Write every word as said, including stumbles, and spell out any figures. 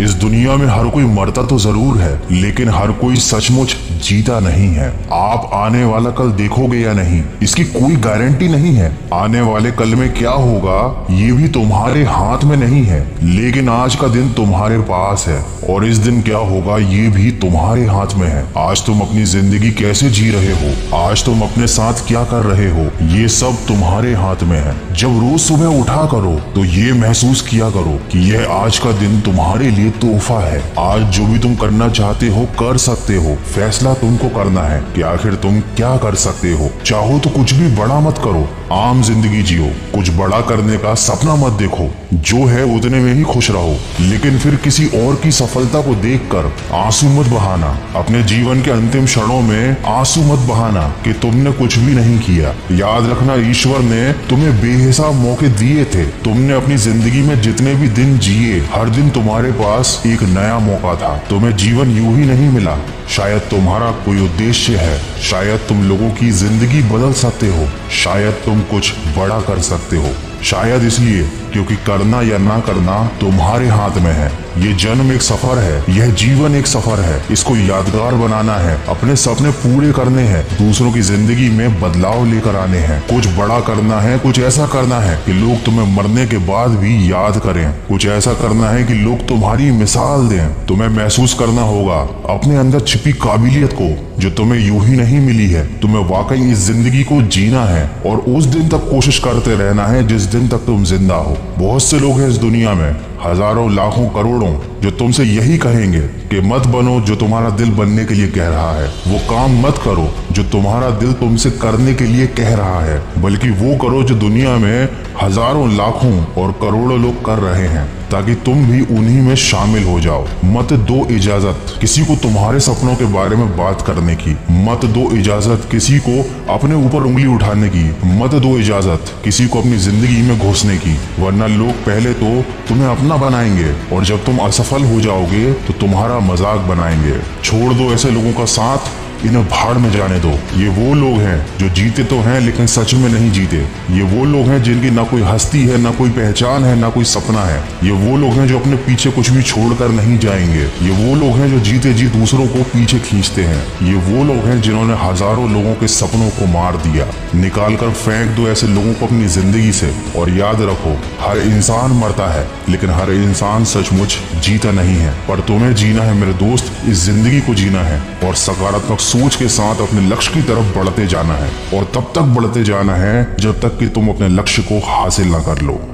इस दुनिया में हर कोई मरता तो जरूर है, लेकिन हर कोई सचमुच जीता नहीं है। आप आने वाला कल देखोगे या नहीं, इसकी कोई गारंटी नहीं है। आने वाले कल में क्या होगा ये भी तुम्हारे हाथ में नहीं है, लेकिन आज का दिन तुम्हारे पास है और इस दिन क्या होगा ये भी तुम्हारे हाथ में है। आज तुम अपनी जिंदगी कैसे जी रहे हो, आज तुम अपने साथ क्या कर रहे हो, ये सब तुम्हारे हाथ में है। जब रोज सुबह उठा करो तो ये महसूस किया करो कि यह आज का दिन तुम्हारे लिए तोहफा है। आज जो भी तुम करना चाहते हो कर सकते हो। फैसला तुमको करना है कि आखिर तुम क्या कर सकते हो। चाहो तो कुछ भी बड़ा मत करो, आम जिंदगी जियो। कुछ बड़ा करने का सपना मत देखो, जो है उतने में ही खुश रहो। लेकिन फिर किसी और की सफलता को देखकर आंसू मत बहाना। अपने जीवन के अंतिम क्षणों में आंसू मत बहाना कि तुमने कुछ भी नहीं किया। याद रखना, ईश्वर ने तुम्हें बेहिसाब मौके दिए थे। तुमने अपनी जिंदगी में जितने भी दिन जिए, हर दिन तुम्हारे पास एक नया मौका था। तुम्हें जीवन यूं ही नहीं मिला। शायद तुम्हारा कोई उद्देश्य है, शायद तुम लोगों की जिंदगी बदल सकते हो, शायद तुम कुछ बड़ा कर सकते हो। शायद इसलिए क्योंकि करना या ना करना तुम्हारे हाथ में है। ये जन्म एक सफर है, यह जीवन एक सफर है। इसको यादगार बनाना है, अपने सपने पूरे करने हैं, दूसरों की जिंदगी में बदलाव लेकर आने हैं। कुछ बड़ा करना है, कुछ ऐसा करना है कि लोग तुम्हें मरने के बाद भी याद करें। कुछ ऐसा करना है कि लोग तुम्हारी मिसाल दें। तुम्हें महसूस करना होगा अपने अंदर छिपी काबिलियत को, जो तुम्हें यूं ही नहीं मिली है। तुम्हें वाकई इस जिंदगी को जीना है और उस दिन तक कोशिश करते रहना है जिस दिन तक तुम जिंदा हो। बहुत से लोग हैं इस दुनिया में, हजारों लाखों करोड़ों, जो तुमसे यही कहेंगे कि मत बनो जो तुम्हारा दिल बनने के लिए कह रहा है। वो काम मत करो जो तुम्हारा दिल तुमसे करने के लिए कह रहा है, बल्कि वो करो जो दुनिया में हजारों लाखों और करोड़ों लोग कर रहे हैं, ताकि तुम भी उन्हीं में शामिल हो जाओ। मत दो इजाजत किसी को तुम्हारे सपनों के बारे में बात करने की। मत दो इजाजत किसी को अपने ऊपर उंगली उठाने की। मत दो इजाजत किसी को अपनी जिंदगी में घुसने की। वरना लोग पहले तो तुम्हें अपना बनाएंगे और जब तुम असफल हो जाओगे तो तुम्हारा मजाक बनाएंगे। छोड़ दो ऐसे लोगों का साथ, इन्हें भाड़ में जाने दो। ये वो लोग हैं जो जीते तो हैं लेकिन सच में नहीं जीते। ये वो लोग हैं जिनकी ना कोई हस्ती है, ना कोई पहचान है, ना कोई सपना है। ये वो लोग हैं जो अपने पीछे कुछ भी छोड़कर नहीं जाएंगे। ये वो लोग हैं जो जीते जी दूसरों को पीछे खींचते हैं। ये वो लोग हैं जिन्होंने हजारों लोगों के सपनों को मार दिया। निकाल कर फेंक दो ऐसे लोगों को अपनी जिंदगी से। और याद रखो, हर इंसान मरता है लेकिन हर इंसान सचमुच जीता नहीं है। पर तुम्हें जीना है मेरे दोस्त, इस जिंदगी को जीना है और सकारात्मक सोच के साथ अपने लक्ष्य की तरफ बढ़ते जाना है। और तब तक बढ़ते जाना है जब तक कि तुम अपने लक्ष्य को हासिल ना कर लो।